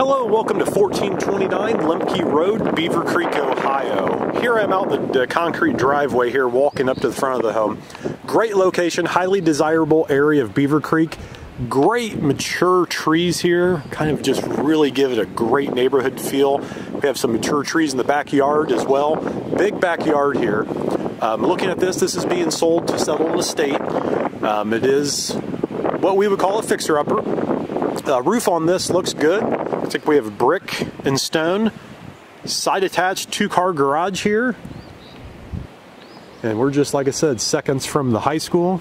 Hello, welcome to 1429 Lemcke Road, Beavercreek, Ohio. Here I am out the concrete driveway here, walking up to the front of the home. Great location, highly desirable area of Beavercreek. Great mature trees here, kind of just really give it a great neighborhood feel. We have some mature trees in the backyard as well. Big backyard here. Looking at this is being sold to settle an estate. It is what we would call a fixer-upper. The roof on this looks good. I think we have brick and stone. Side attached two-car garage here. And we're just, like I said, seconds from the high school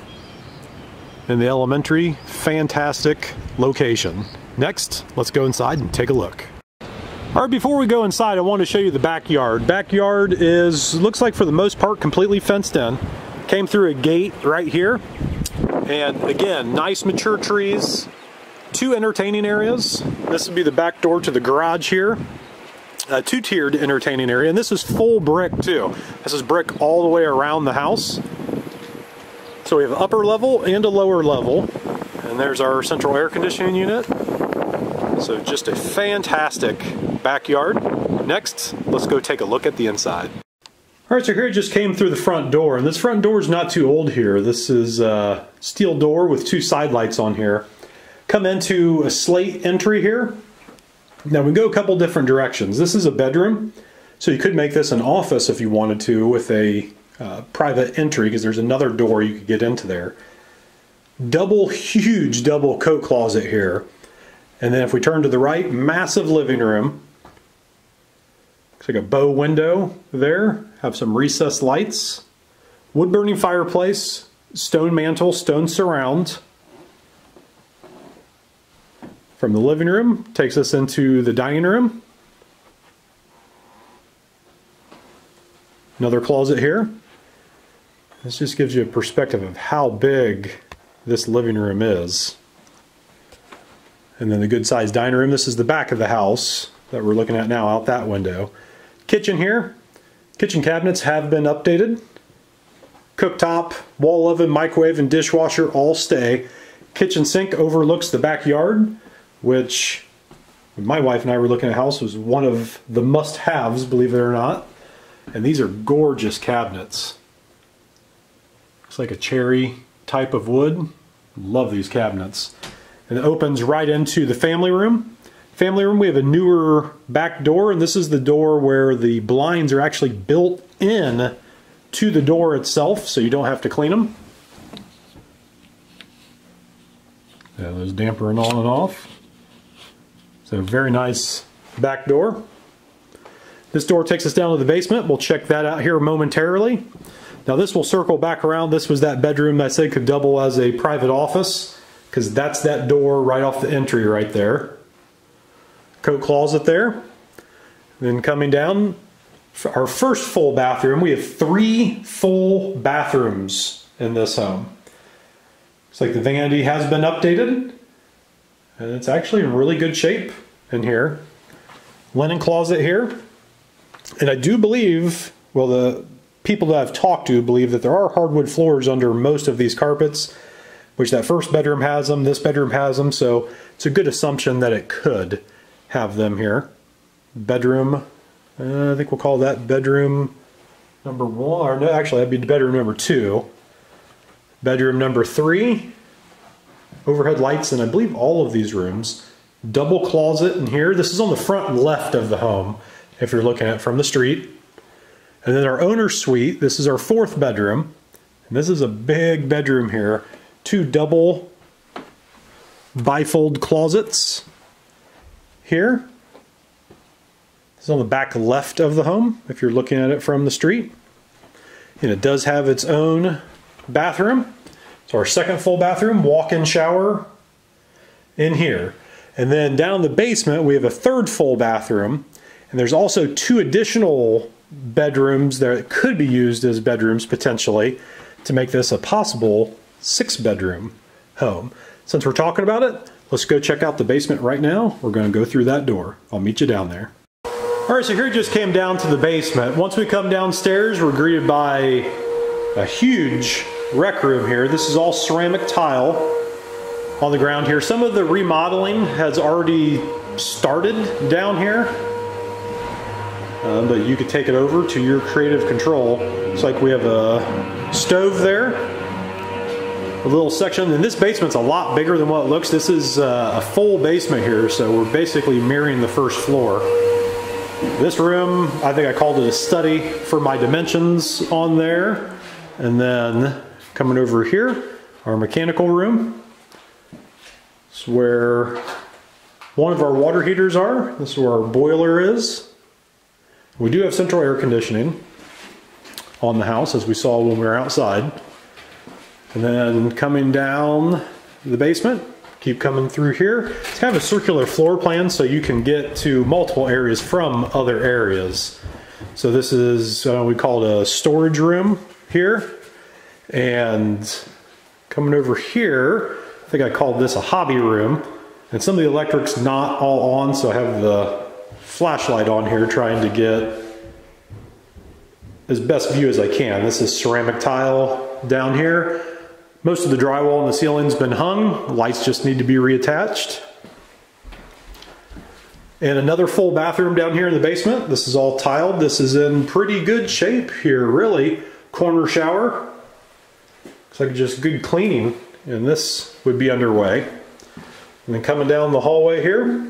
and the elementary. Fantastic location. Next, let's go inside and take a look. All right, before we go inside, I want to show you the backyard. Backyard looks like for the most part completely fenced in. Came through a gate right here. And again, nice mature trees. Two entertaining areas. This would be the back door to the garage here. A two-tiered entertaining area, and this is full brick too. This is brick all the way around the house. So we have an upper level and a lower level. And there's our central air conditioning unit. So just a fantastic backyard. Next, let's go take a look at the inside. All right, so here it just came through the front door, and this front door is not too old here. This is a steel door with two side lights on here. Come into a slate entry here. Now we go a couple different directions. This is a bedroom, so you could make this an office if you wanted to with a private entry, because there's another door you could get into there. Huge double coat closet here. And then if we turn to the right, massive living room. Looks like a bow window there. Have some recessed lights. Wood burning fireplace, stone mantle, stone surround. From the living room, takes us into the dining room. Another closet here. This just gives you a perspective of how big this living room is. And then the good sized dining room. This is the back of the house that we're looking at now, out that window. Kitchen here. Kitchen cabinets have been updated. Cooktop, wall oven, microwave, and dishwasher all stay. Kitchen sink overlooks the backyard, which when my wife and I were looking at a house was one of the must-haves, believe it or not. And these are gorgeous cabinets. It's like a cherry type of wood. Love these cabinets. And it opens right into the family room. Family room, we have a newer back door, and this is the door where the blinds are actually built in to the door itself, so you don't have to clean them. Yeah, those dampering on and off. So very nice back door. This door takes us down to the basement. We'll check that out here momentarily. Now this will circle back around. This was that bedroom I said could double as a private office, because that's that door right off the entry right there. Coat closet there. Then coming down, our first full bathroom. We have three full bathrooms in this home. Looks like the vanity has been updated. And it's actually in really good shape in here. Linen closet here. And I do believe, well, the people that I've talked to believe that there are hardwood floors under most of these carpets, which that first bedroom has them, this bedroom has them, so it's a good assumption that it could have them here. Bedroom, I think we'll call that bedroom number one, or no, actually that'd be bedroom number two. Bedroom number three. Overhead lights in, I believe, all of these rooms. Double closet in here. This is on the front left of the home, if you're looking at it from the street. And then our owner's suite. This is our fourth bedroom. And this is a big bedroom here. Two double bifold closets here. This is on the back left of the home, if you're looking at it from the street. And it does have its own bathroom. So our second full bathroom, walk-in shower in here. And then down the basement, we have a third full bathroom. And there's also two additional bedrooms that could be used as bedrooms potentially to make this a possible six-bedroom home. Since we're talking about it, let's go check out the basement right now. We're going to go through that door. I'll meet you down there. All right, so here we just came down to the basement. Once we come downstairs, we're greeted by a huge rec room here. This is all ceramic tile on the ground here. Some of the remodeling has already started down here, but you could take it over to your creative control. It's like we have a stove there, a little section, and this basement's a lot bigger than what it looks. This is a full basement here, so we're basically mirroring the first floor. This room, I think I called it a study for my dimensions on there. And then coming over here, our mechanical room. This is where one of our water heaters are. This is where our boiler is. We do have central air conditioning on the house, as we saw when we were outside. And then coming down the basement, keep coming through here. It's kind of a circular floor plan, so you can get to multiple areas from other areas. So this is, we call it a storage room here. And coming over here, I think I called this a hobby room. And some of the electric's not all on, so I have the flashlight on here trying to get as best view as I can. This is ceramic tile down here. Most of the drywall and the ceiling's been hung. Lights just need to be reattached. And another full bathroom down here in the basement. This is all tiled. This is in pretty good shape here, really. Corner shower. Looks like just good cleaning, and this would be underway. And then coming down the hallway here,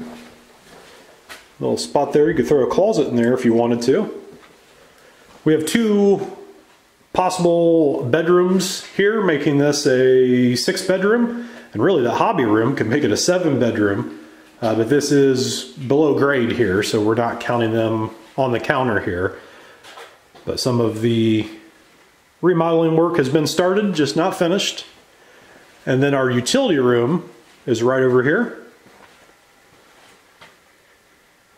little spot there. You could throw a closet in there if you wanted to. We have two possible bedrooms here, making this a 6-bedroom, and really the hobby room can make it a 7-bedroom, but this is below grade here, so we're not counting them on the counter here. But some of the remodeling work has been started, just not finished. And then our utility room is right over here,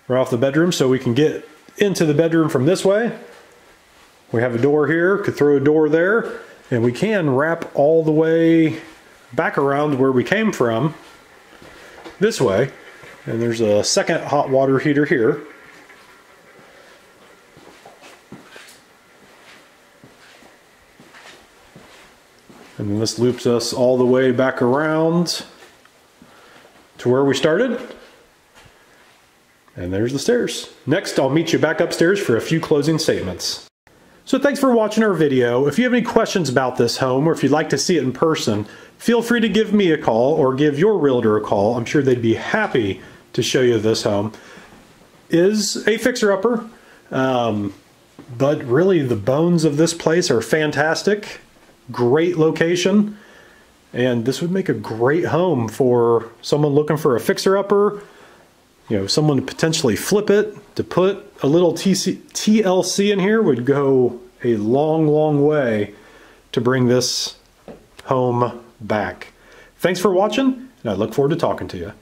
right off the bedroom, so we can get into the bedroom from this way. We have a door here, could throw a door there, and we can wrap all the way back around where we came from this way. And there's a second hot water heater here. And this loops us all the way back around to where we started. And there's the stairs. Next, I'll meet you back upstairs for a few closing statements. So thanks for watching our video. If you have any questions about this home, or if you'd like to see it in person, feel free to give me a call or give your realtor a call. I'm sure they'd be happy to show you this home. It is a fixer-upper, but really the bones of this place are fantastic. Great location, and this would make a great home for someone looking for a fixer-upper, you know, someone to potentially flip it. To put a little TLC in here would go a long, long way to bring this home back. Thanks for watching, and I look forward to talking to you.